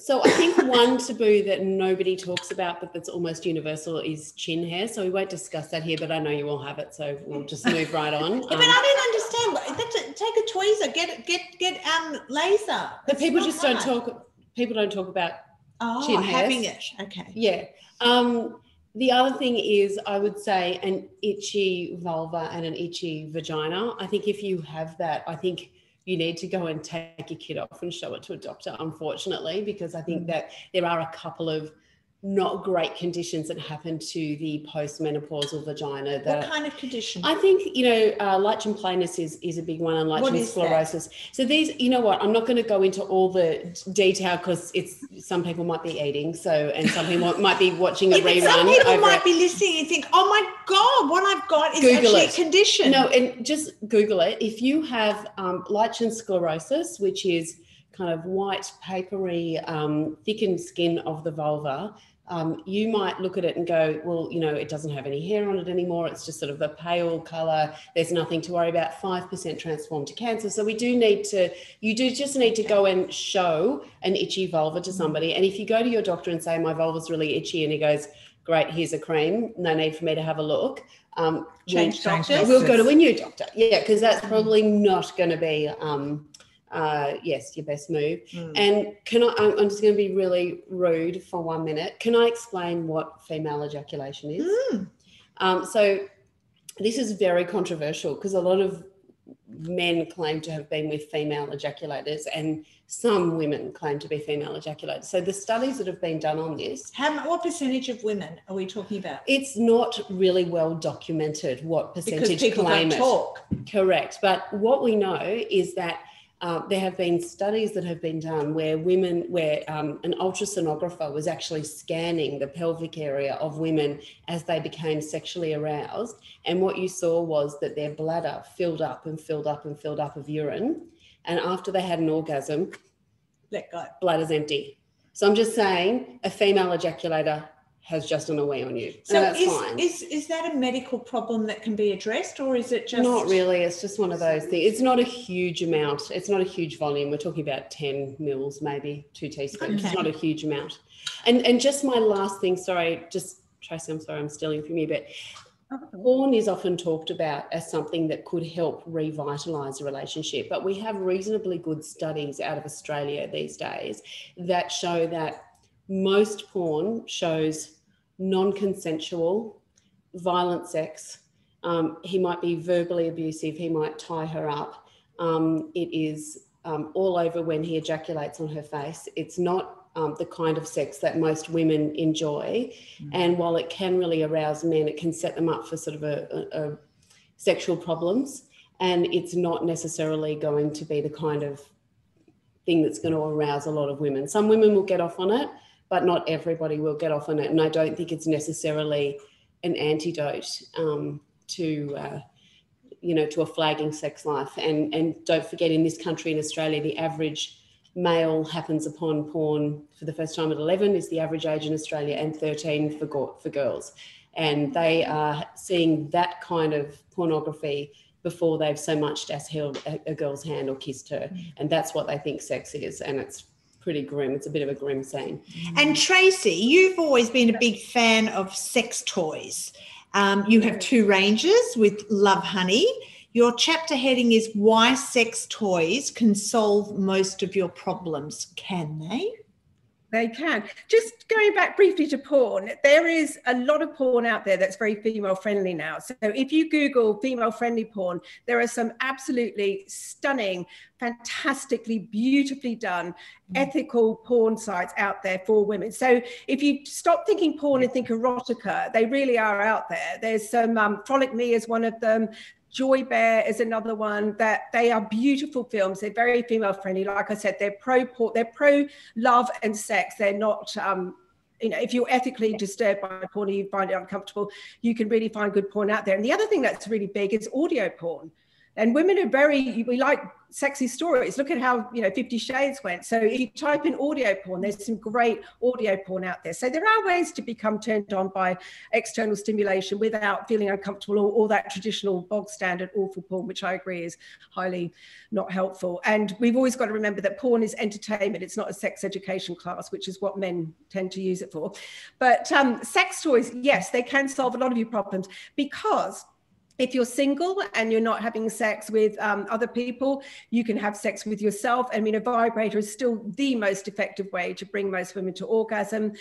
so I think one taboo that nobody talks about but that's almost universal is chin hair. So we won't discuss that here, but I know you all have it, so we'll just move right on. Yeah, um, but I don't understand. That's a, take a tweezer, get get get um laser. But people just hard. don't talk. People don't talk about oh, chin hair. having it. Okay. Yeah. Um, the other thing is, I would say an itchy vulva and an itchy vagina. I think if you have that, I think you need to go and take your kid off and show it to a doctor, unfortunately, because I think that there are a couple of not great conditions that happen to the postmenopausal vagina. That what kind of condition? I think, you know, uh, lichen planus is, is a big one, and lichen sclerosus. That? So these, you know what, I'm not going to go into all the detail because it's some people might be eating, so, and some people might be watching a yeah, rerun. Some people might it. be listening and think, oh my God, what I've got is Google actually it. a condition. No, and just Google it. If you have um, lichen sclerosus, which is kind of white, papery, um, thickened skin of the vulva, um, you might look at it and go, well, you know, it doesn't have any hair on it anymore. It's just sort of a pale colour. There's nothing to worry about. five percent transformed to cancer. So we do need to, you do just need to go and show an itchy vulva to somebody. And if you go to your doctor and say, my vulva's really itchy, and he goes, great, here's a cream, no need for me to have a look. Um, Change we'll, doctor. We'll go to a new doctor. Yeah, because that's probably not going to be... Um, uh yes your best move. mm. And can I I'm just going to be really rude for one minute. Can I explain what female ejaculation is? mm. Um so this is very controversial because a lot of men claim to have been with female ejaculators and some women claim to be female ejaculators. So the studies that have been done on this... How, what percentage of women are we talking about? It's not really well documented what percentage people claim don't talk. it. Correct. But what we know is that Uh, there have been studies that have been done where women, where um, an ultrasonographer was actually scanning the pelvic area of women as they became sexually aroused. And what you saw was that their bladder filled up and filled up and filled up of urine. And after they had an orgasm, let go. Bladder's empty. So I'm just saying a female ejaculator has just an away on you. So that's is, fine. is is that a medical problem that can be addressed, or is it just... Not really. It's just one of those things. It's not a huge amount. It's not a huge volume. We're talking about ten mils, maybe two teaspoons. Okay. It's not a huge amount. And and just my last thing, sorry, just Tracey, I'm sorry, I'm stealing from you, but porn is often talked about as something that could help revitalise a relationship, but we have reasonably good studies out of Australia these days that show that most porn shows non-consensual, violent sex. Um, he might be verbally abusive. He might tie her up. Um, it is um, all over when he ejaculates on her face. It's not um, the kind of sex that most women enjoy. Mm. And while it can really arouse men, it can set them up for sort of a, a, a sexual problems. And it's not necessarily going to be the kind of thing that's going to arouse a lot of women. Some women will get off on it, but not everybody will get off on it. And I don't think it's necessarily an antidote um, to, uh, you know, to a flagging sex life. And, and don't forget, in this country, in Australia, the average male happens upon porn for the first time at eleven is the average age in Australia, and thirteen for, go- for girls. And they are seeing that kind of pornography before they've so much as held a, a girl's hand or kissed her. Mm. And that's what they think sex is. And it's pretty grim. It's a bit of a grim scene. And Tracey, you've always been a big fan of sex toys. Um, you have two ranges with Love Honey. Your chapter heading is Why Sex Toys Can Solve Most of Your Problems. Can they? They can. Just going back briefly to porn, there is a lot of porn out there that's very female-friendly now. So if you Google female-friendly porn, there are some absolutely stunning, fantastically, beautifully done, mm. ethical porn sites out there for women. So if you stop thinking porn and think erotica, they really are out there. There's some, um, Frolic Me is one of them. Joy Bear is another one that they are beautiful films. They're very female friendly. Like I said, they're pro porn, they're pro love and sex. They're not, um, you know, if you're ethically disturbed by porn or you find it uncomfortable, you can really find good porn out there. And the other thing that's really big is audio porn. And women are very, we like sexy stories. Look at how, you know, Fifty Shades went. So if you type in audio porn, there's some great audio porn out there. So there are ways to become turned on by external stimulation without feeling uncomfortable or, or that traditional bog standard awful porn, which I agree is highly not helpful. And we've always got to remember that porn is entertainment. It's not a sex education class, which is what men tend to use it for. But um, sex toys, yes, they can solve a lot of your problems, because if you're single and you're not having sex with um, other people, you can have sex with yourself. I mean, a vibrator is still the most effective way to bring most women to orgasm.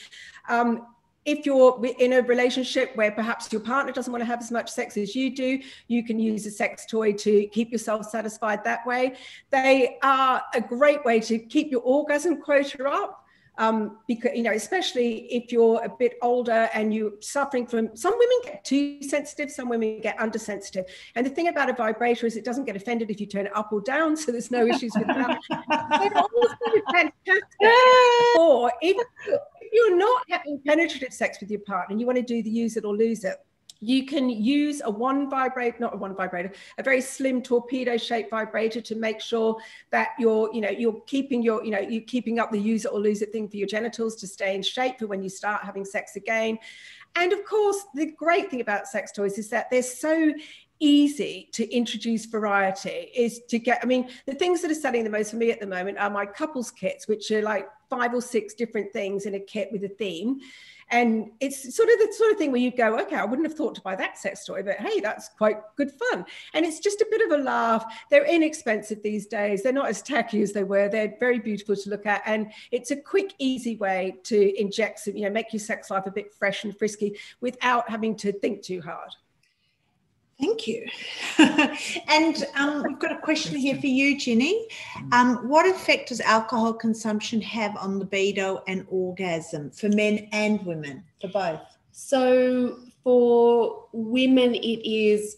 Um, if you're in a relationship where perhaps your partner doesn't want to have as much sex as you do, you can use a sex toy to keep yourself satisfied that way. They are a great way to keep your orgasm quota up. Um, because, you know, especially if you're a bit older and you're suffering from, some women get too sensitive, some women get undersensitive. And the thing about a vibrator is it doesn't get offended if you turn it up or down, so there's no issues with that. They're also fantastic. Or if you're not having penetrative sex with your partner and you want to do the use it or lose it, you can use a one vibrator, not a one vibrator, a very slim torpedo-shaped vibrator to make sure that you're, you know, you're keeping your, you know, you're keeping up the use it or lose it thing for your genitals to stay in shape for when you start having sex again. And of course, the great thing about sex toys is that they're so easy to introduce variety. Is to get, I mean, the things that are selling the most for me at the moment are my couples kits, which are like five or six different things in a kit with a theme. And it's sort of the sort of thing where you go, okay, I wouldn't have thought to buy that sex toy, but hey, that's quite good fun. And it's just a bit of a laugh. They're inexpensive these days. They're not as tacky as they were. They're very beautiful to look at. And it's a quick, easy way to inject some, you know, make your sex life a bit fresh and frisky without having to think too hard. Thank you. And um, we've got a question here for you, Ginni. Um, what effect does alcohol consumption have on libido and orgasm for men and women, for both? So for women, it is,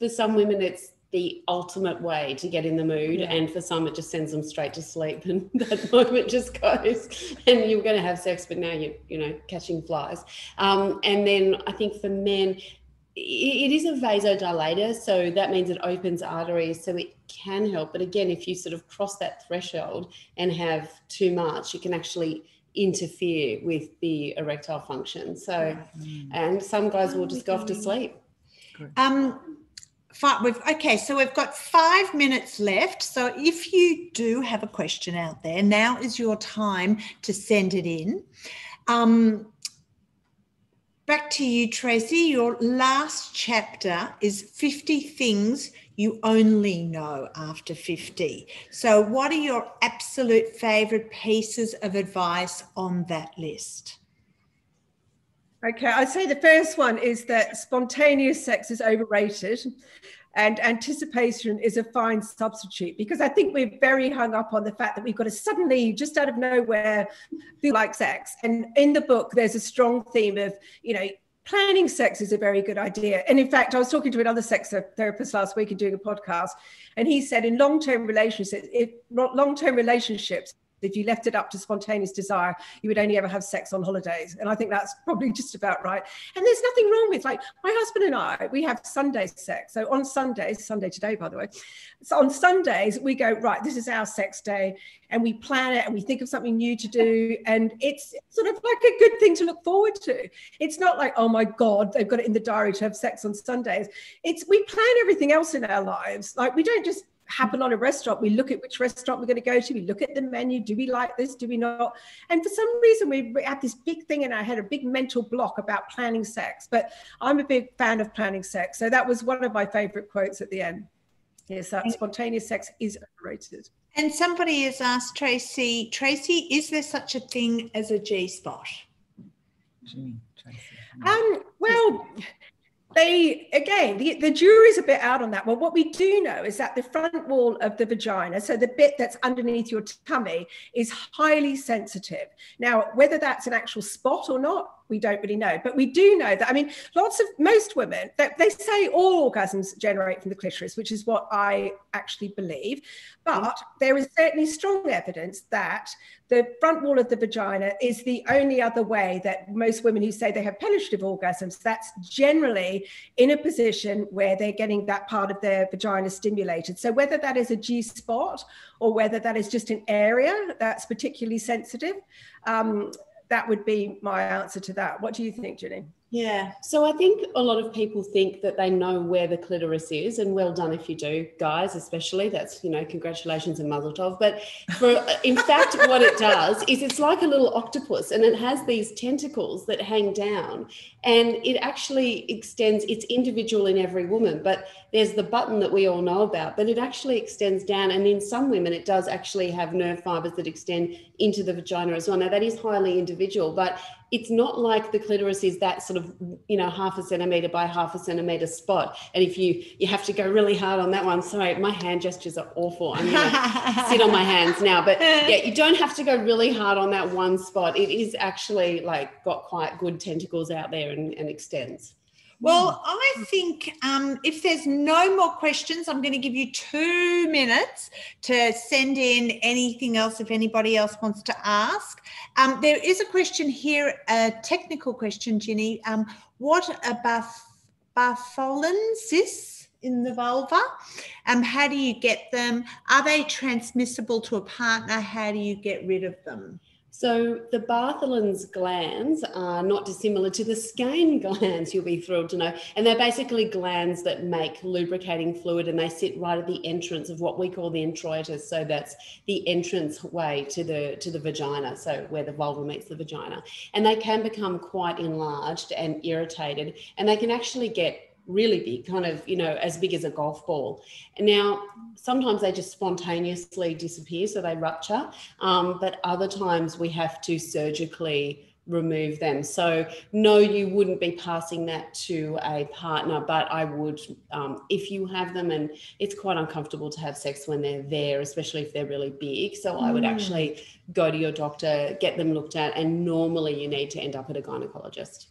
for some women, it's the ultimate way to get in the mood. Yeah. And for some, it just sends them straight to sleep. And that moment just goes. And you're going to have sex, but now you're, you know, catching flies. Um, and then I think for men, it is a vasodilator, so that means it opens arteries, so it can help. But again, if you sort of cross that threshold and have too much, it can actually interfere with the erectile function. So, and some guys will just go off to sleep. Um, five, we've, okay, so we've got five minutes left. So if you do have a question out there, now is your time to send it in. Um, Back to you, Tracey. Your last chapter is fifty things you only know after fifty. So what are your absolute favourite pieces of advice on that list? Okay, I'd say the first one is that spontaneous sex is overrated and anticipation is a fine substitute, because I think we're very hung up on the fact that we've got to suddenly, just out of nowhere, feel like sex. And in the book, there's a strong theme of, you know, planning sex is a very good idea. And in fact, I was talking to another sex therapist last week and doing a podcast, and he said in long-term relationships, if, long-term relationships, if you left it up to spontaneous desire, you would only ever have sex on holidays. And I think that's probably just about right. And there's nothing wrong with, like, my husband and I, we have Sunday sex. So on Sundays, Sunday today, by the way, so on Sundays, we go, right, this is our sex day. And we plan it and we think of something new to do. And it's sort of like a good thing to look forward to. It's not like, oh my God, they've got it in the diary to have sex on Sundays. It's, we plan everything else in our lives. Like, we don't just happen on a restaurant. We look at which restaurant we're going to go to. We look at the menu. Do we like this? Do we not? And for some reason, we have this big thing in our head, a big mental block about planning sex. But I'm a big fan of planning sex. So that was one of my favorite quotes at the end. Yes, that spontaneous sex is overrated. And somebody has asked Tracey, Tracey, is there such a thing as a G-spot? What do you mean, Tracey? Um, well... they, again, the, the jury's a bit out on that one. What we do know is that the front wall of the vagina, so the bit that's underneath your tummy, is highly sensitive. Now, whether that's an actual spot or not, we don't really know. But we do know that, I mean, lots of, most women, they, they say all orgasms generate from the clitoris, which is what I actually believe. But there is certainly strong evidence that the front wall of the vagina is the only other way that most women who say they have penetrative orgasms, that's generally in a position where they're getting that part of their vagina stimulated. So whether that is a G-spot or whether that is just an area that's particularly sensitive, um, that would be my answer to that. What do you think, Ginni? Yeah, so I think a lot of people think that they know where the clitoris is, and well done if you do, guys, especially. That's, you know, congratulations and mazel tov. But for, in fact, what it does is it's like a little octopus, and it has these tentacles that hang down, and it actually extends. It's individual in every woman, but there's the button that we all know about, but it actually extends down, and in some women it does actually have nerve fibres that extend into the vagina as well. Now, that is highly individual, but it's not like the clitoris is that sort of, you know, half a centimetre by half a centimetre spot. And if you, you have to go really hard on that one. Sorry, my hand gestures are awful. I'm going to sit on my hands now. But yeah, you don't have to go really hard on that one spot. It is actually like got quite good tentacles out there and, and extends. Well, I think um, if there's no more questions, I'm going to give you two minutes to send in anything else if anybody else wants to ask. Um, there is a question here, a technical question, Ginni. Um, what a baf Bartholin cyst in the vulva? Um, how do you get them? Are they transmissible to a partner? How do you get rid of them? So the Bartholin's glands are not dissimilar to the Skene glands, you'll be thrilled to know. And they're basically glands that make lubricating fluid, and they sit right at the entrance of what we call the introitus. So that's the entrance way to the, to the vagina, so where the vulva meets the vagina. And they can become quite enlarged and irritated, and they can actually get really big, kind of, you know, as big as a golf ball. Now, sometimes they just spontaneously disappear, so they rupture, um, but other times we have to surgically remove them. So no, you wouldn't be passing that to a partner, but I would, um, if you have them, and it's quite uncomfortable to have sex when they're there, especially if they're really big. So mm. I would actually go to your doctor, get them looked at, and normally you need to end up at a gynecologist.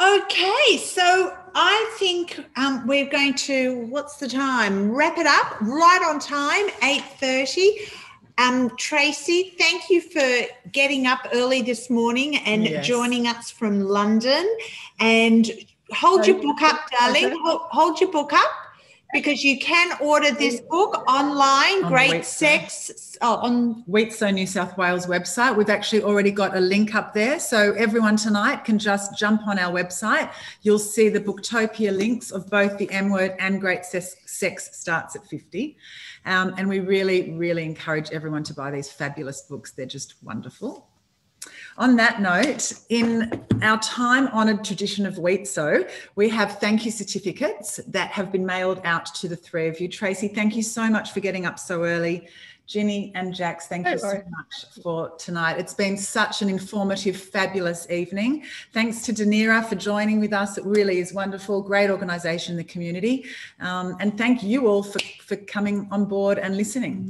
Okay, so I think um, we're going to, what's the time? Wrap it up, right on time, eight thirty. Um, Tracey, thank you for getting up early this morning and yes. joining us from London. And hold so, your book up, darling. Hold, hold your book up, because you can order this book online, on Great Sex. Oh, on WIZO New South Wales website. We've actually already got a link up there. So everyone tonight can just jump on our website. You'll see the Booktopia links of both the M Word and Great Sex, Sex Starts at fifty. Um, and we really, really encourage everyone to buy these fabulous books. They're just wonderful. On that note, in our time-honoured tradition of WIZO, we have thank you certificates that have been mailed out to the three of you. Tracey, thank you so much for getting up so early. Ginni and Jax, thank you so much for tonight. It's been such an informative, fabulous evening. Thanks to Dunera for joining with us. It really is wonderful. Great organisation, the community. Um, and thank you all for, for coming on board and listening.